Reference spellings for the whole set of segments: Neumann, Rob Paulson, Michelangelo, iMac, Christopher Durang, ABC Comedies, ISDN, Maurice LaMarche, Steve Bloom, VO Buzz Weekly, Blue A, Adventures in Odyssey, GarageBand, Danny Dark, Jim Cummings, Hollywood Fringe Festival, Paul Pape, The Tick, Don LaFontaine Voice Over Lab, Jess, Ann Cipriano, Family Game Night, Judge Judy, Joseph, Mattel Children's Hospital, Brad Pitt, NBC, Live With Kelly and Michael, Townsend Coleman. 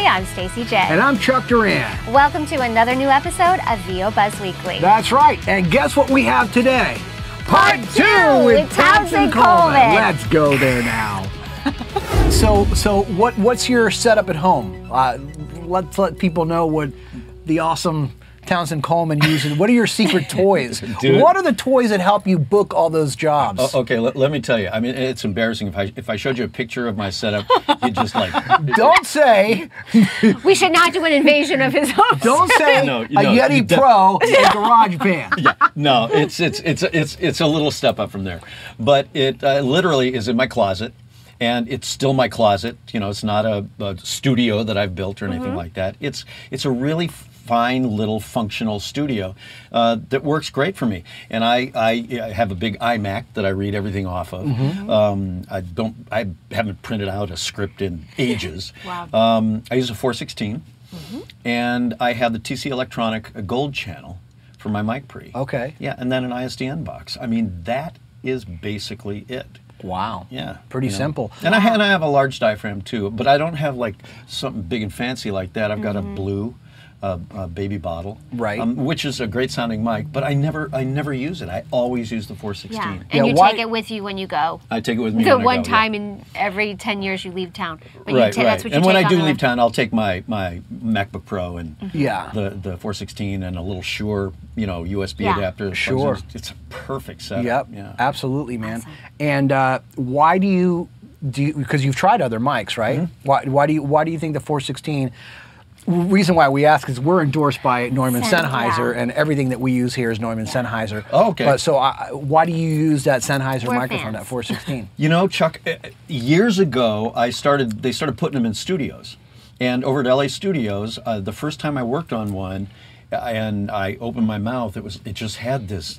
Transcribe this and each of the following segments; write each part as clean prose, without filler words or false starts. everybody. I'm Stacey J. And I'm Chuck Duran. Welcome to another new episode of VO Buzz Weekly. That's right. And guess what we have today? Part two with Townsend Coleman. Let's go there now. So what's your setup at home? Let's let people know what the awesome Townsend Coleman uses. What are your secret toys? What are the toys that help you book all those jobs? Okay, let me tell you. I mean, it's embarrassing. If I showed you a picture of my setup, you'd just like... Don't say... We should not do an invasion of his home. Don't say a Yeti Pro and GarageBand. Yeah, no, it's a little step up from there. But it literally is in my closet. And it's still my closet. You know, it's not a studio that I've built or anything like that. It's a really fine little functional studio that works great for me. And I have a big iMac that I read everything off of. I haven't printed out a script in ages. Wow. I use a 416, and I have the TC Electronic Gold Channel for my mic pre. Okay. Yeah, and then an ISDN box. I mean, that is basically it. Wow. Yeah. Pretty simple. And I have a large diaphragm too, but I don't have like something big and fancy like that. I've got a Blue A baby bottle, right? Which is a great sounding mic, but I never use it. I always use the 416. Yeah, and yeah, you take it with you when you go. I take it with me. So one time in every 10 years you leave town. Right. That's what you and when I do leave town, I'll take my MacBook Pro and the 416 and a little Shure USB adapter. Sure, it's a perfect setup. Yep. Yeah, absolutely, man. Awesome. And why do you, because you've tried other mics, right? Why do you think the 416? Reason why we ask is we're endorsed by Neumann Sennheiser, and everything that we use here is Neumann Sennheiser. Oh, okay. So why do you use that Sennheiser microphone, that 416? You know, Chuck, years ago they started putting them in studios, and over at LA Studios, the first time I worked on one, and I opened my mouth, it just had this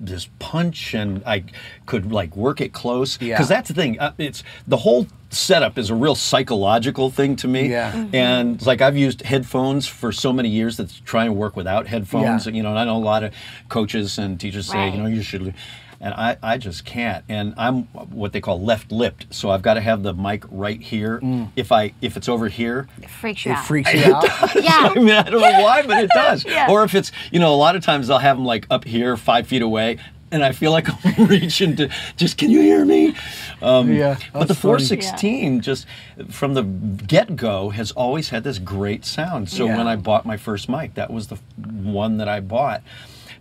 this punch, and I could like work it close because that's the thing. It's the whole setup is a real psychological thing to me. Yeah. And it's like I've used headphones for so many years that try and work without headphones. Yeah. And I know a lot of coaches and teachers say you should, and I just can't. And I'm what they call left-lipped, so I've got to have the mic right here. If it's over here, it freaks you out. Yeah. I mean, I don't know why, but it does. Yeah. Or if it's a lot of times I'll have them like up here 5 feet away, and I feel like I'm reaching to just, can you hear me? But the 416 just from the get-go has always had this great sound. So when I bought my first mic, that was the one that I bought,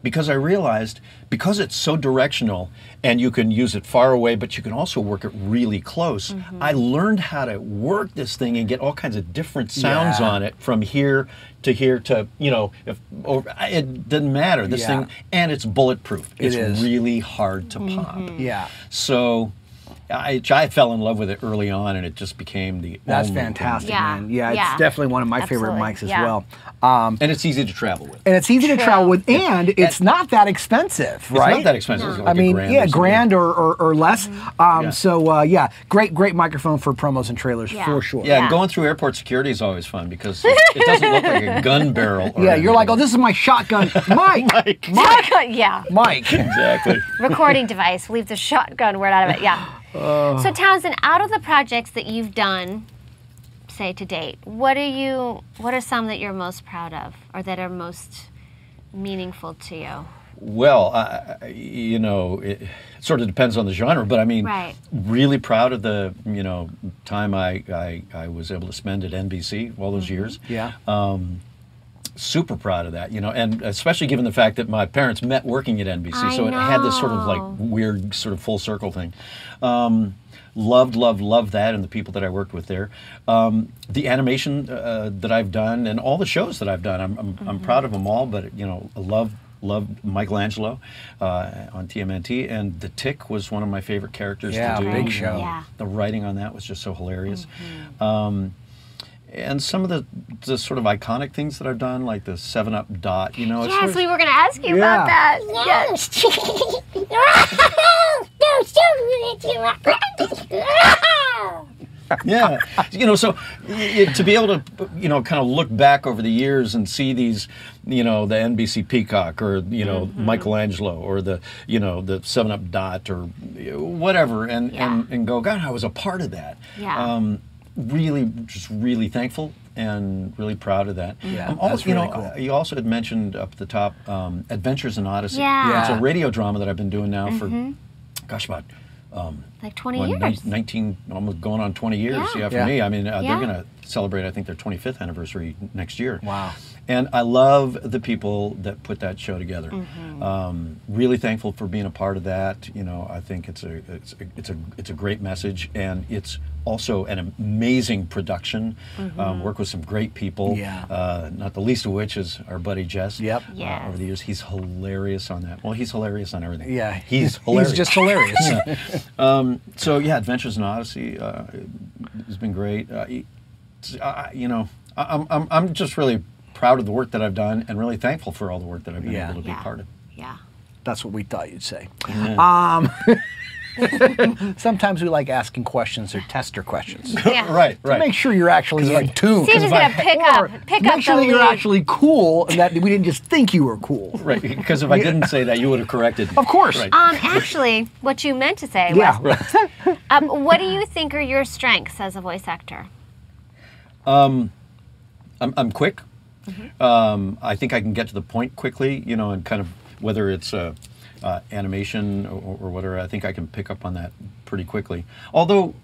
because I realized, because it's so directional and you can use it far away, but you can also work it really close. I learned how to work this thing and get all kinds of different sounds on it, from here to here to, it didn't matter. This thing, and it's bulletproof. It's really hard to pop. Yeah. So I fell in love with it early on, and it just became the only fantastic, man. Yeah, it's definitely one of my favorite mics as well. And it's easy to travel with. And it's easy to travel with, and it's not that expensive, right? It's not that expensive. It's like $1,000 or less. Great microphone for promos and trailers for sure. Yeah, and going through airport security is always fun because it doesn't look like a gun barrel. Or you're like, oh, this is my shotgun mic. Mic. Exactly. Recording device. Leave the shotgun word out of it. Yeah. So Townsend, out of the projects that you've done, say to date, what are some that you're most proud of, or that are most meaningful to you? Well, it sort of depends on the genre, but I mean, really proud of the time I was able to spend at NBC all those years. Yeah. Super proud of that, and especially given the fact that my parents met working at NBC, so it had this sort of like weird sort of full circle thing. Loved that, and the people that I worked with there. The animation that I've done, and all the shows that I've done, I'm proud of them all. But I loved Michelangelo on TMNT, and The Tick was one of my favorite characters to do. Yeah, big show. Yeah. The writing on that was just so hilarious. And some of the sort of iconic things that I've done, like the 7-Up dot, Yes, we were going to ask you about that. Yes. Yeah. So to be able to, kind of look back over the years and see these, the NBC Peacock, or, Michelangelo, or the, the 7-Up dot, or whatever, and go, God, I was a part of that. really thankful and really proud of that. Yeah, that's really cool. You also had mentioned up at the top Adventures in Odyssey. Yeah. It's a radio drama that I've been doing now for, gosh, about... like 20 years. 19, almost going on 20 years. Yeah, yeah, for me. I mean, they're going to celebrate, I think, their 25th anniversary next year. Wow. And I love the people that put that show together. Mm-hmm. Really thankful for being a part of that. You know, I think it's a great message, and it's also an amazing production. Mm-hmm. Work with some great people. Yeah. Not the least of which is our buddy Jess. Yep. Yes. Over the years, he's hilarious on that. Well, he's hilarious on everything. Yeah. He's hilarious. He's just hilarious. Yeah. So yeah, Adventures in Odyssey has been great. You know, I'm just really proud of the work that I've done, and really thankful for all the work that I've been able to be part of. Yeah, that's what we thought you'd say. Yeah. Sometimes we like asking questions or tester questions. Yeah. Right. To make sure you're actually like tuned. Steve's gonna pick up. Make sure that you're actually cool, and that we didn't just think you were cool. Right. Because if I didn't say that, you would have corrected me. Of course. Right. Actually, what you meant to say was, what do you think are your strengths as a voice actor? I'm quick. Mm-hmm. I think I can get to the point quickly, you know, and kind of whether it's animation or whatever, I think I can pick up on that pretty quickly. Although,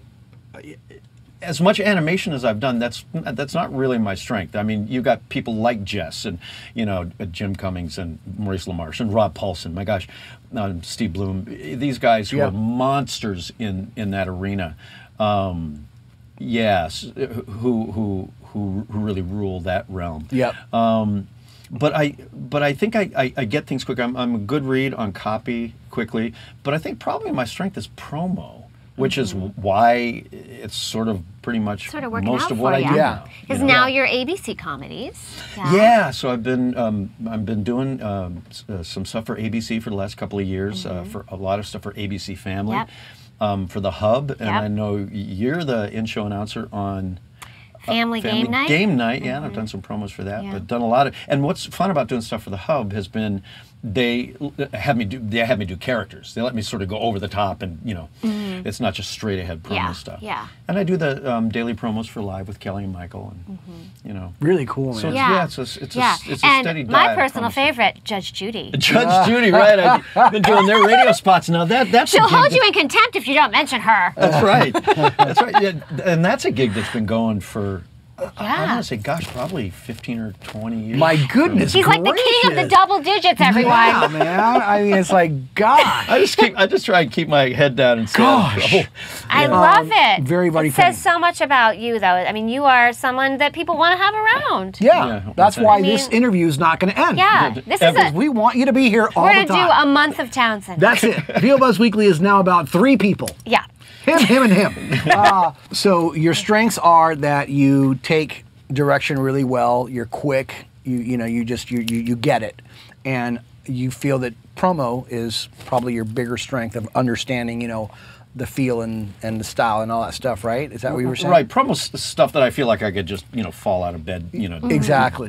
as much animation as I've done, that's not really my strength. I mean, you've got people like Jess and, you know, Jim Cummings and Maurice LaMarche and Rob Paulson, my gosh, Steve Bloom, these guys who are monsters in that arena. Who really rule that realm. Yep. But I think I get things quick. I'm a good read on copy quickly, but I think probably my strength is promo, which is why it's sort of pretty much most of what I do now. Because now you're ABC comedies. Yeah. So I've been doing some stuff for ABC for the last couple of years, for a lot of stuff for ABC Family. Yep. For the Hub, and I know you're the in-show announcer on Family Game Night. Yeah, and I've done some promos for that, but done a lot of. And what's fun about doing stuff for the Hub has been they have me do characters. They let me sort of go over the top, and you know, it's not just straight ahead promo stuff. Yeah. And I do the daily promos for Live with Kelly and Michael, and you know, really cool. Man. So it's a steady diet. My personal favorite, Judge Judy. Judge Judy, right? I've been doing their radio spots now. That's she'll hold you in contempt if you don't mention her. That's right. That's right. Yeah, and that's a gig that's been going for. I want to say, gosh, probably 15 or 20 years. My goodness, he's gracious. Like the king of the double digits, everyone. Yeah, man. I mean, it's like, gosh. I just try and keep my head down and gosh. I love it. Very funny. It says so much about you, though. I mean, you are someone that people want to have around. Yeah. That's why this interview is not going to end. Yeah. We want you to be here all the time. We're going to do a month of Townsend. That's it. VO Buzz Weekly is now about 3 people. Yeah. Him, and him. So your strengths are that you take direction really well. You're quick. You get it, and you feel that promo is probably your bigger strength of understanding. You know, the feel and the style and all that stuff. Right? Is that what you were saying? Right. Promo's the stuff that I feel like I could just fall out of bed. You know, do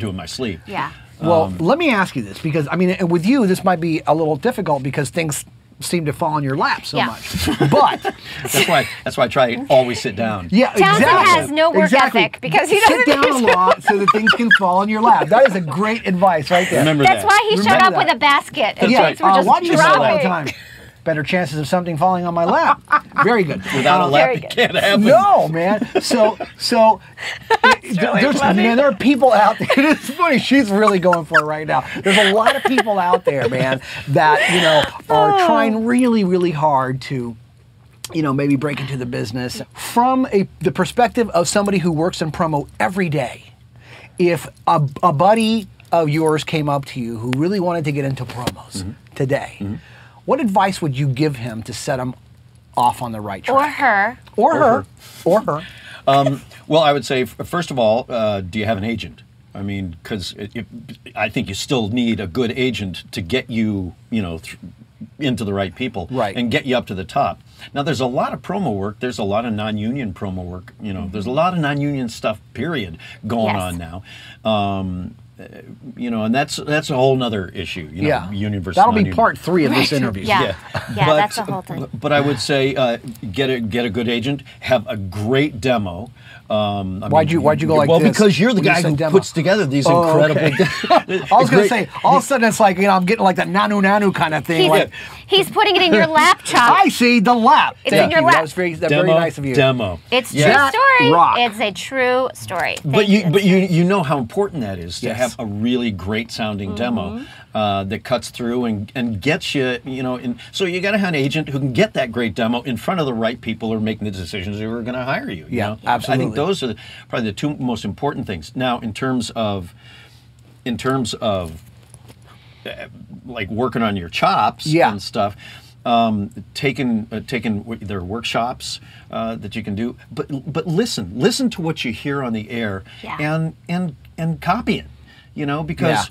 in my sleep. Yeah. Well, let me ask you this, because I mean, with you, this might be a little difficult because things seem to fall on your lap so much, but that's why I try to always sit down. Yeah, Townsend has no work ethic because he doesn't sit down a lot so that things can fall on your lap. That is a great advice right there. Remember that's that. Why he showed up with a basket. And things were just watching all the time. Better chances of something falling on my lap. Very good. Without a lap, it can't happen. No, man. So there are people out there. It's funny. She's really going for it right now. There's a lot of people out there, man, that are trying really, really hard to, maybe break into the business from the perspective of somebody who works in promo every day. If a buddy of yours came up to you who really wanted to get into promos today. Mm-hmm. What advice would you give him to set him off on the right track? Or her. Well, I would say, first of all, do you have an agent? I mean, because I think you still need a good agent to get you, into the right people and get you up to the top. Now, there's a lot of promo work. There's a lot of non-union promo work. There's a lot of non-union stuff, period, going on now. you know, and that's a whole nother issue. You know, yeah, universe. That'll be part three of this interview. Yeah, yeah, but that's a whole thing. But I would say get a good agent, have a great demo. Why'd you go like this? Well, because you're the guy who puts together these incredible. Okay. I was going to say, all of a sudden it's like, you know, I'm getting like that nanu kind of thing. He's putting it in your laptop. I see the lap. It's in your lap. That was very nice of you. Demo. It's a true story. Rock. It's a true story. But you know how important that is to have a really great sounding demo that cuts through and gets you, you know. So you got to have an agent who can get that great demo in front of the right people who are making the decisions who are going to hire you. You know? Absolutely. I think those are probably the two most important things. Now, in terms of like working on your chops and stuff, taking their workshops that you can do, but listen to what you hear on the air and copy it. You know, because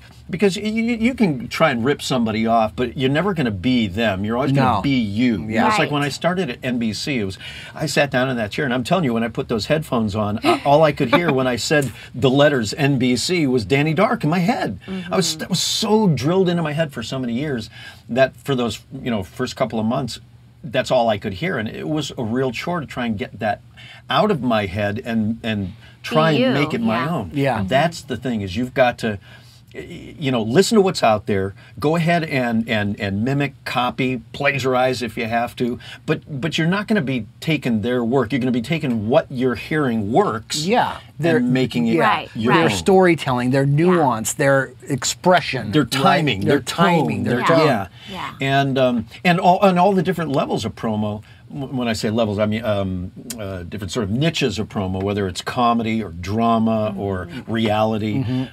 you can try and rip somebody off, but you're never going to be them. You're always going to be you. Yeah. You know, it's like when I started at NBC, I sat down in that chair, and I'm telling you, when I put those headphones on, all I could hear when I said the letters NBC was Danny Dark in my head. I was so drilled into my head for so many years that for those, you know, first couple of months, that's all I could hear, and it was a real chore to try and get that out of my head and try and make it my own. Yeah, that's the thing, is you've got to, you know, listen to what's out there. Go ahead and mimic, copy, plagiarize if you have to. But you're not going to be taking their work. You're going to be taking what you're hearing works. Yeah, they're making it your own. Their storytelling, their nuance, their expression, their timing, their timing, their tone. And all the different levels of promo. When I say levels, I mean different sort of niches of promo, whether it's comedy or drama or reality.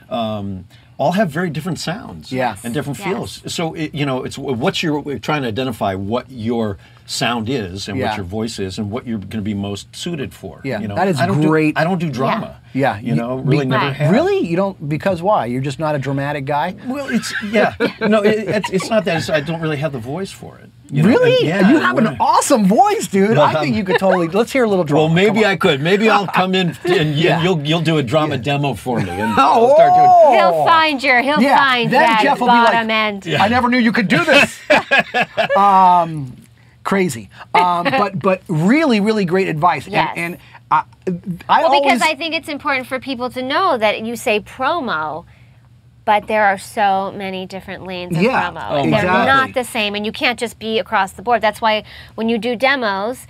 All have very different sounds and different feels. So, you know, it's what you're trying to identify, what your sound is and what your voice is and what you're going to be most suited for. Yeah, you know? That is great. I don't do drama. Yeah, you know, really never have. Really? You don't, because why? You're just not a dramatic guy? Well, it's, no, it's not that. I don't really have the voice for it. You know? Really? Yeah, you have an awesome voice, dude. I think you could totally, let's hear a little drama. Well, maybe I could. Maybe I'll come in and you'll do a drama demo for me. And I'll start doing, he'll find your, he'll find that bottom end. Yeah. I never knew you could do this. Crazy. But really, really great advice. Yes. Because I think it's important for people to know that you say promo, but there are so many different lanes of promo. Oh, exactly. They're not the same, and you can't just be across the board. That's why when you do demos,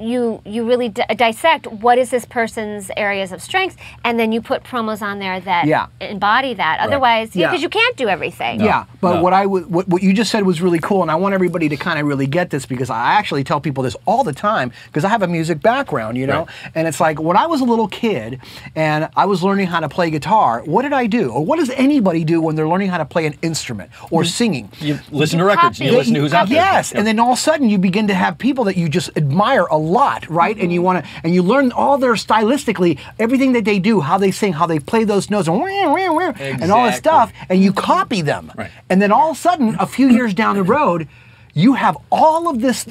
you really dissect what is this person's areas of strengths, and then you put promos on there that embody that. Otherwise, because you can't do everything. No. Yeah, but what you just said was really cool, and I want everybody to kind of really get this, because I actually tell people this all the time because I have a music background, you know, and it's like when I was a little kid and I was learning how to play guitar, what did I do? Or what does anybody do when they're learning how to play an instrument or singing? You listen to records, you listen to who's out there. Yes, and then all of a sudden you begin to have people that you just admire a lot, right? And you want to, and you learn all their stylistically, everything that they do, how they sing, how they play those notes, and and all this stuff, and you copy them. Right. And then all of a sudden, a few years down the road, you have all of this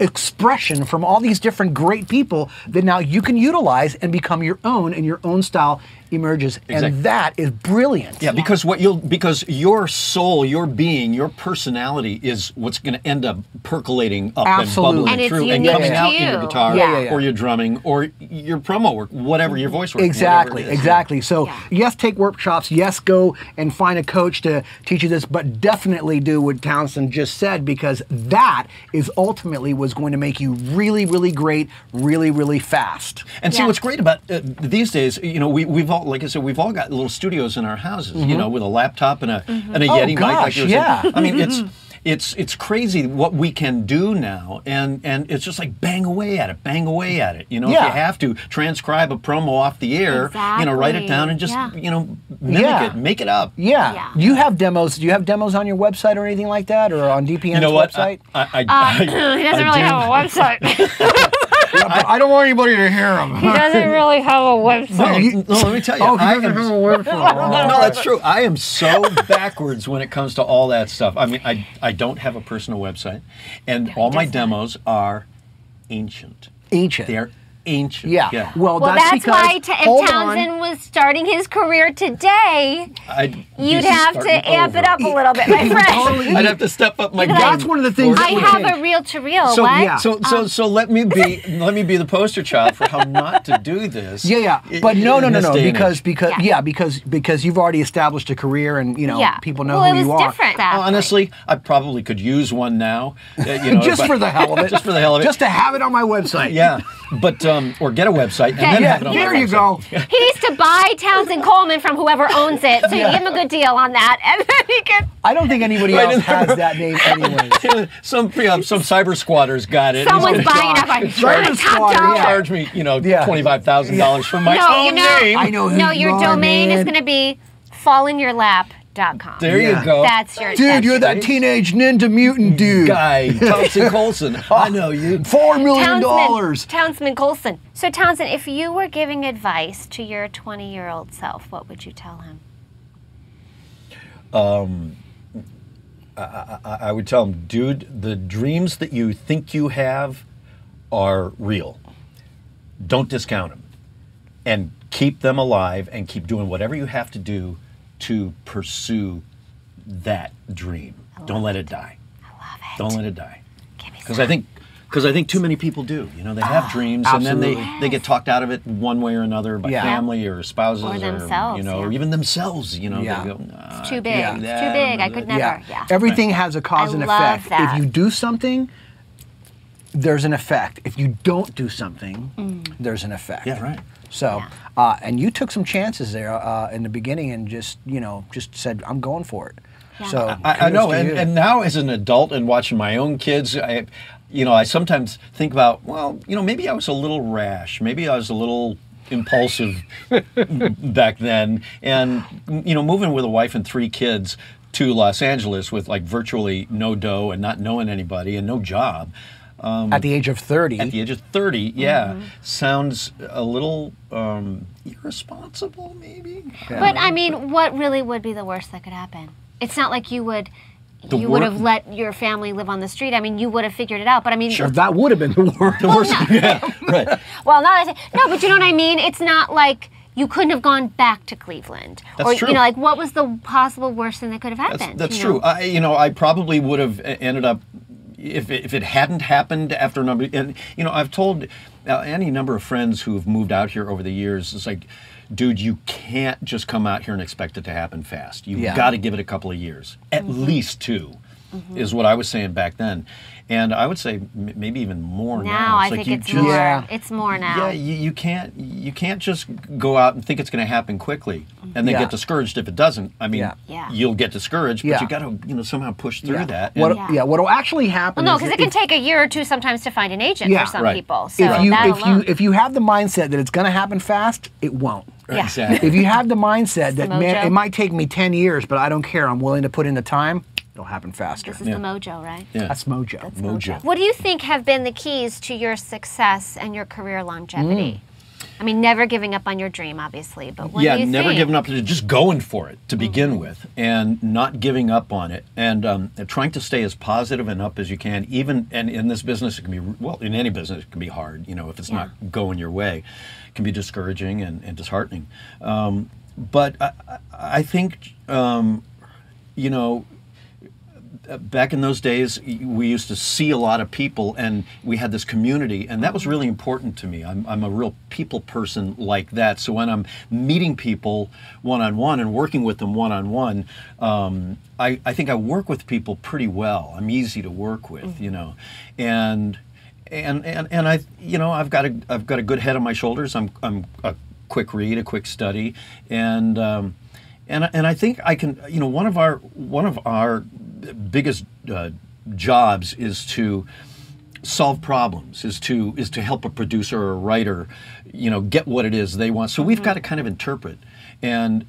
expression from all these different great people that now you can utilize and become your own, and your own style emerges. Exactly. And that is brilliant. Yeah, because because your soul, your being, your personality is what's going to end up percolating up and bubbling through and coming out in your guitar or your drumming or your promo work, whatever your voice work. Exactly, exactly. So yes, take workshops. Yes, go and find a coach to teach you this, but definitely do what Townsend just said, because that is ultimately what's going to make you really, really great, really, really fast. And see what's great about these days, you know, we've all, like I said, we've all got little studios in our houses, you know, with a laptop and a Yeti mic. Like you were saying. I mean, it's crazy what we can do now, and it's just like bang away at it. You know, if you have to transcribe a promo off the air, you know, write it down and just you know, mimic it, make it up. Yeah. Do you have demos? Do you have demos on your website or anything like that, or on DPN's website? He doesn't really have a website. I don't want anybody to hear him. He doesn't really have a website. No, let me tell you. Oh, he doesn't have a website. No, that's true. I am so backwards when it comes to all that stuff. I mean, I don't have a personal website, and all my demos are ancient. They are ancient. Yeah. Yeah. Well, that's why if Townsend was starting his career today, you'd have to amp it up a little bit, my friend. I'd have to step up my game. That's one of the things. I have a reel-to-reel. So, yeah. So let me be the poster child for how not to do this. Yeah, yeah. But no, because you've already established a career, and you know people know who you are. Honestly, I probably could use one now. Just for the hell of it. Just for the hell of it. Just to have it on my website. Yeah. But or get a website and then have it on there you go. He needs to buy Townsend Coleman from whoever owns it, so you give him a good deal on that, and then he can. I don't think anybody else has that name anyway. some cyber squatter's got it. Someone's buying up on charge me, $25,000 for my own name. I know. No, your domain is going to be fall in your lap. .com. There you go. That's your dude. You're that teenage ninja mutant dude guy, Townsend Coleman. I know you. $4 million. Townsend Coleman. So Townsend, if you were giving advice to your 20-year-old self, what would you tell him? I would tell him, dude, the dreams that you think you have are real. Don't discount them, and keep them alive, and keep doing whatever you have to do to pursue that dream. Don't let it die. I love it. Don't let it die. Because I think too many people do. You know, they have dreams and then they get talked out of it one way or another by family or spouses or themselves, or even themselves. You know, they go, nah, it's too big. It's too big. I could never. Yeah. Everything has a cause and effect. If you do something, there's an effect. If you don't do something, there's an effect. Yeah, right. So, and you took some chances there in the beginning, and just said, "I'm going for it." Yeah. So I know, and now as an adult and watching my own kids, I sometimes think about, well, maybe I was a little rash, maybe I was a little impulsive back then, and moving with a wife and three kids to Los Angeles with like virtually no dough and not knowing anybody and no job. At the age of 30. At the age of 30, yeah. Sounds a little irresponsible, maybe. Yeah. But, I mean, what really would be the worst that could happen? It's not like you would have let your family live on the street. I mean, you would have figured it out. But, I mean... Sure, that would have been the worst. Yeah, right. Well, no, but you know what I mean? It's not like... You couldn't have gone back to Cleveland. That's true. Like, what was the possible worst thing that could have happened? That's true. I probably would have ended up, if it hadn't happened after a number, and, I've told any number of friends who have moved out here over the years, it's like, dude, you can't just come out here and expect it to happen fast. You've got to give it a couple of years, at least two. Mm-hmm. Is what I was saying back then, and I would say maybe even more now. It's I think it's more now. Yeah, you can't just go out and think it's going to happen quickly, and then get discouraged if it doesn't. I mean, you'll get discouraged, but you got to somehow push through that. What'll actually happen? Well, no, because it can take a year or two sometimes to find an agent for some people. So if you have the mindset that it's going to happen fast, it won't. Yeah. Exactly. If you have the mindset that man, it might take me 10 years, but I don't care. I'm willing to put in the time. It'll happen faster. This is the mojo, right? Yeah. That's mojo. That's mojo. What do you think have been the keys to your success and your career longevity? I mean, never giving up on your dream, obviously, but what do you never think? Giving up, just going for it to begin with, and not giving up on it, and trying to stay as positive and up as you can. Even and in this business, it can be in any business it can be hard. If it's not going your way, it can be discouraging and disheartening. But I think back in those days, we used to see a lot of people, and we had this community, and that was really important to me. I'm a real people person like that, so when I'm meeting people one-on-one and working with them one-on-one, I think I work with people pretty well. I'm easy to work with, and I, I've got a good head on my shoulders. I'm a quick read, a quick study, and I think I can, one of our biggest jobs is to solve problems, is to help a producer or a writer, get what it is they want. So we've got to kind of interpret and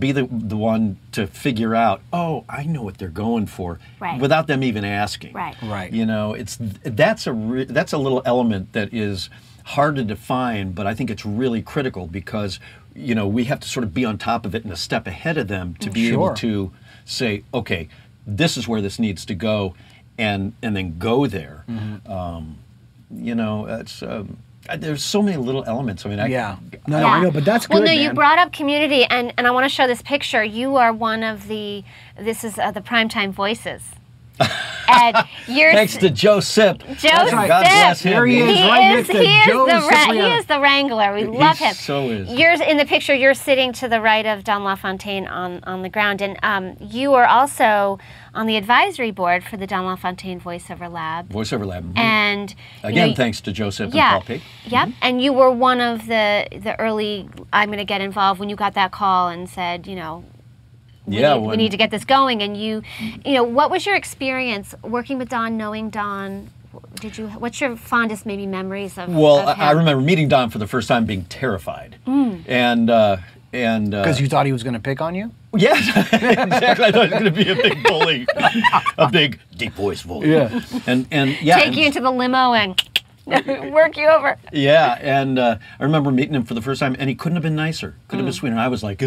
be the one to figure out, oh, I know what they're going for, without them even asking. Right. That's a little element that is hard to define, but I think it's really critical because we have to sort of be on top of it and a step ahead of them to be able to say, okay, this is where this needs to go, and then go there. It's There's so many little elements. I mean, I know, but that's good. Well, no, man. You brought up community, and I want to show this picture. You are one of the. This is the primetime voices. And you're thanks to Joseph. Joseph, right. God bless him. Here he is, right next to Joseph. He is the Wrangler. We love him. So is. You're in the picture. You're sitting to the right of Don LaFontaine on the ground, and you are also on the advisory board for the Don LaFontaine Voiceover Lab. Voiceover Lab. Mm-hmm. And again, thanks to Joseph and Paul Pig. Yep. Mm-hmm. And you were one of the early. I'm going to get involved when you got that call and said, you know. We need to get this going. And you know, what was your experience working with Don, knowing Don? What's your fondest maybe memories of? Well, of him? I remember meeting Don for the first time, being terrified, and because you thought he was going to pick on you. Yes, exactly. I thought he was going to be a big bully, a big deep voice bully. Yeah, and take you into the limo and. Work you over. Yeah, and I remember meeting him for the first time, and he couldn't have been nicer, couldn't have been sweeter. And I was like,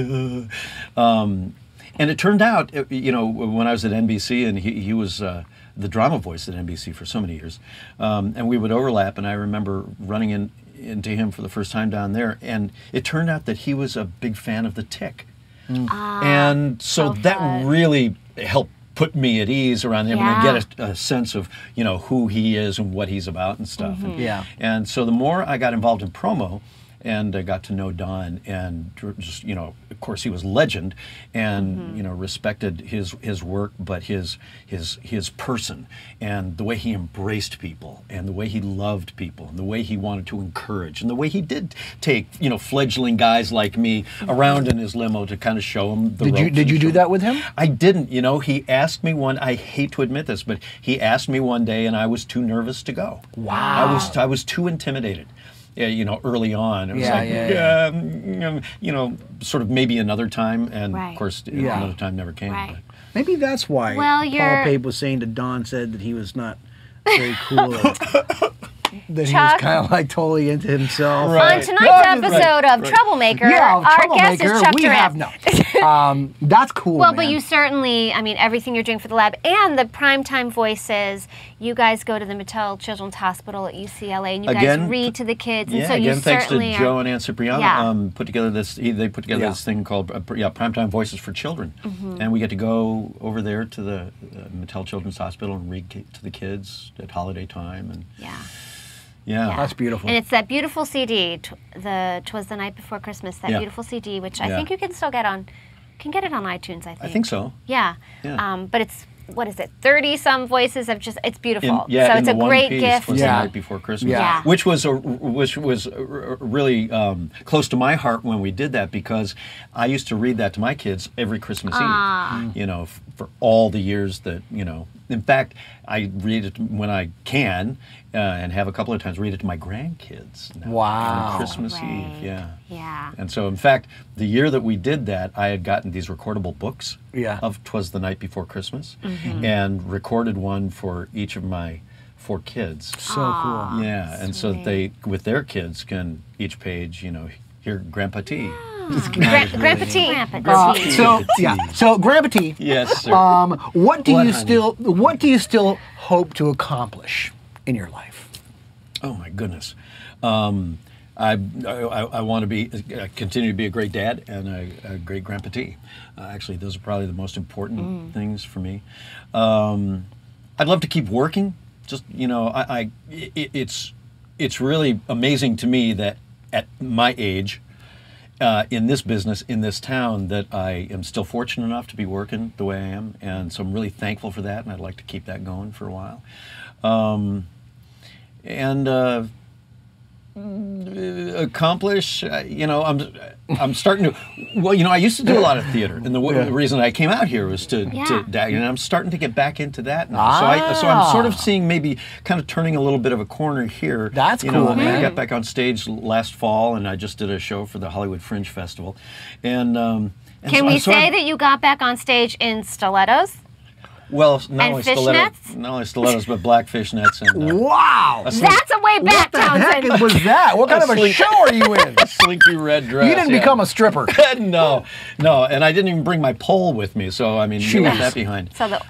and it turned out, you know, when I was at NBC, and he was the drama voice at NBC for so many years, and we would overlap, and I remember running into him for the first time down there, and it turned out that he was a big fan of The Tick. Mm. And so that really helped put me at ease around him and get a sense of, you know, who he is and what he's about and stuff. Mm-hmm. And so the more I got involved in promo and I got to know Don, and just, you know, of course he was legend and, you know, respected his work, but his person and the way he embraced people and the way he loved people and the way he wanted to encourage and the way he did take, you know, fledgling guys like me around in his limo to kind of show him the ropes. Did you do that with him? I didn't, you know, he asked me one, I hate to admit this, but he asked me one day and I was too nervous to go. Wow. I was too intimidated. Yeah, you know, early on, it was you know, sort of maybe another time, and of course, another time never came. Right. But. Maybe that's why Paul Pape was saying to Don, said that he was not very cool, that he was kind of like totally into himself. Right. On tonight's episode of Troublemaker, our guest is Chuck Duran. That's cool. Well, man. But you certainly, I mean, everything you're doing for the lab and the primetime voices, you guys go to the Mattel Children's Hospital at UCLA, and you guys read to the kids. And so you thanks to Joe and Ann Cipriano, put together this. They put together this thing called Primetime Voices for Children, and we get to go over there to the Mattel Children's Hospital and read to the kids at holiday time. And yeah, that's beautiful. And it's that beautiful CD, "'Twas the Night Before Christmas." That beautiful CD, which I think you can still get on. Can get it on iTunes, I think. I think so. Yeah. But it's, what is it, 30-some voices of just, it's beautiful. So it's a great gift. "'Twas the Night Before Christmas." Yeah. Which was really close to my heart when we did that, because I used to read that to my kids every Christmas Eve, you know, for all the years that, you know. In fact, I read it when I can, and have a couple of times read it to my grandkids now, on Christmas Eve. Yeah. And so, in fact, the year that we did that, I had gotten these recordable books of "'Twas the Night Before Christmas," and recorded one for each of my 4 kids. So cool. Yeah, sweet. And so they, with their kids, can each page, you know, hear Grandpa T. Grandpa T. So Grandpa T. Yes, sir. What do you still hope to accomplish in your life? Oh my goodness, I want to be continue to be a great dad and a great Grandpa T. Actually, those are probably the most important things for me. I'd love to keep working. Just, you know, it's really amazing to me that at my age. In this business, in this town, that I am still fortunate enough to be working the way I am, and so I'm really thankful for that, and I'd like to keep that going for a while. Accomplish, you know, I'm starting to, well, you know, I used to do a lot of theater, and the reason I came out here was to and I'm starting to get back into that now. So I'm sort of seeing, maybe kind of turning a little bit of a corner here. That's cool, man. I got back on stage last fall, and I just did a show for the Hollywood Fringe Festival. And can we say that you got back on stage in stilettos? Well, not only stilettos, but black fishnets. And, wow! That's a way back, Townsend! What the heck was that? What kind of a show are you in? A sleepy red dress. You didn't become a stripper. No. And I didn't even bring my pole with me, so I mean, you left that behind. So, nothing.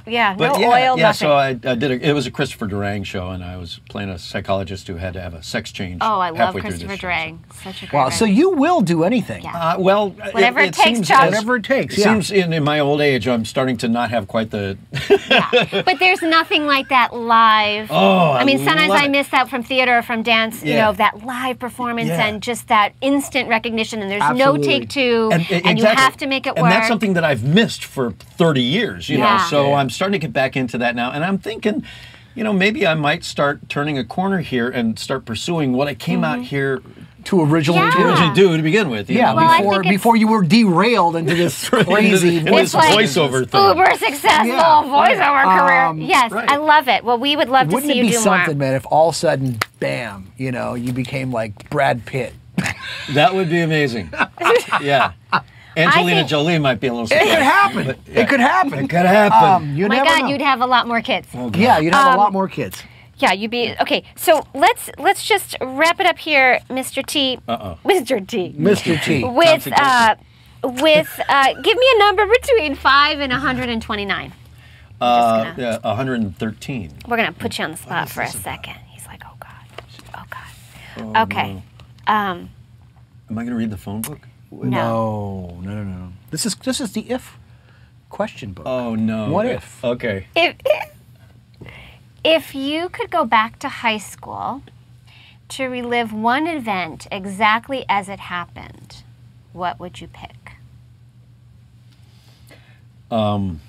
So I did it was a Christopher Durang show, and I was playing a psychologist who had to have a sex change. Oh, I love Christopher Durang. Such a great writer. So you will do anything. Yeah. Well, whatever it takes, Chuck. Whatever it takes. It seems in my old age, I'm starting to not have quite the... Yeah. But there's nothing like that live. Oh, I mean, sometimes I miss out from theater or from dance, you know, that live performance and just that instant recognition, and there's no take two, and you have to make it work. And that's something that I've missed for 30 years, you know, so I'm starting to get back into that now, and I'm thinking, you know, maybe I might start turning a corner here and start pursuing what I came out here to originally do to begin with. Yeah, well, before you were derailed into this crazy voiceover thing. Uber successful voiceover career. Yes, I love it. Well, we would love to see you do more. Wouldn't it be something, man, if all of a sudden, bam, you know, you became like Brad Pitt? That would be amazing. Yeah. Angelina Jolie might be a little surprised. It could happen. But, yeah. It could happen. It could happen. You never know. You'd have a lot more kids. Oh, yeah, you'd have a lot more kids. Yeah, you'd be okay. So let's just wrap it up here, Mr. T. Mr. T. Mr. T. Give me a number between 5 and 129. 113. We're gonna put you on the spot for a second. He's like, oh god, oh god. Oh, okay. No. Am I gonna read the phone book? No. No. This is the if question book. Oh no. What if? Okay. If you could go back to high school to relive one event exactly as it happened, what would you pick? The only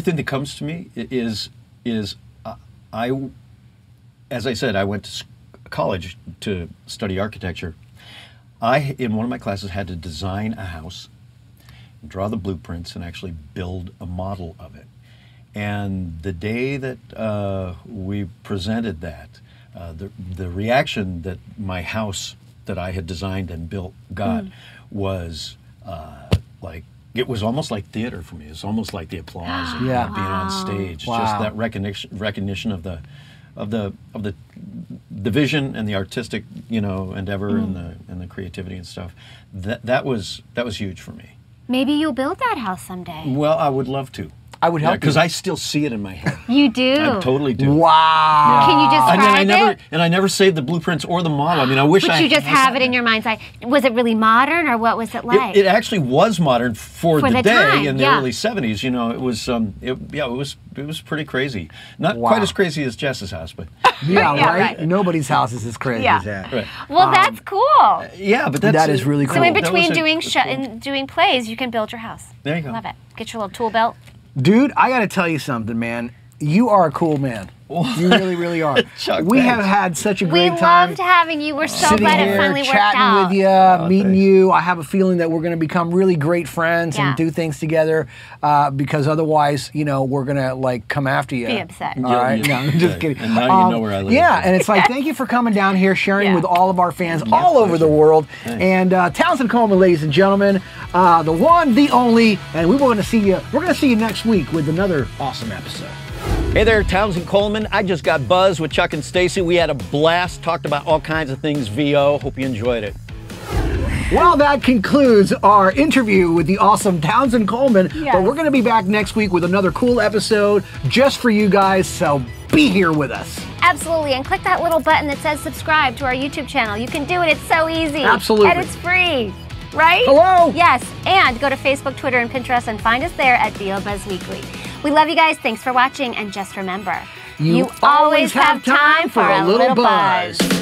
thing that comes to me is as I said, I went to college to study architecture. I, in one of my classes, had to design a house, draw the blueprints, and actually build a model of it. And the day that we presented that, the reaction that my house that I had designed and built got was like, it was almost like theater for me. It was almost like the applause of being on stage. Wow. Just that recognition of the vision and the artistic, you know, endeavor and the creativity and stuff. That was huge for me. Maybe you'll build that house someday. Well, I would love to. I would help because I still see it in my head. You do? I totally do. Wow. Yeah. Can you describe I never saved the blueprints or the model. I mean, I wish I had. But you just have it in your mind's eye. Was it really modern, or what was it like? It actually was modern for the day time. In the early 70s. You know, it was it was pretty crazy. Not quite as crazy as Jess's house, but right. Nobody's house is as crazy as that. Right. Well, that's cool. Yeah, but that is really cool. So in between doing plays, you can build your house. There you go. Love it. Get your little tool belt. Dude, I gotta tell you something, man. You are a cool man. You really are. Chuck, we have had such a great time. We loved having you. We're so glad it finally worked out. Chatting with you, meeting you. I have a feeling that we're going to become really great friends and do things together because otherwise, you know, we're going to like come after you. Be upset. All right? No, I'm just kidding. And now you know where I live. Yeah, and it's like, thank you for coming down here, sharing with all of our fans all over the world. Thanks. And Townsend Coleman, ladies and gentlemen, the one, the only, and we want to see you. We're going to see you next week with another awesome episode. Hey there, Townsend Coleman. I just got buzzed with Chuck and Stacy. We had a blast, talked about all kinds of things VO. Hope you enjoyed it. Well, that concludes our interview with the awesome Townsend Coleman. Yes. But we're going to be back next week with another cool episode just for you guys, so be here with us. Absolutely, and click that little button that says subscribe to our YouTube channel. You can do it. It's so easy. Absolutely. And it's free, right? Hello? Yes, and go to Facebook, Twitter, and Pinterest and find us there at VO Buzz Weekly. We love you guys. Thanks for watching. And just remember, you always have time for a little buzz.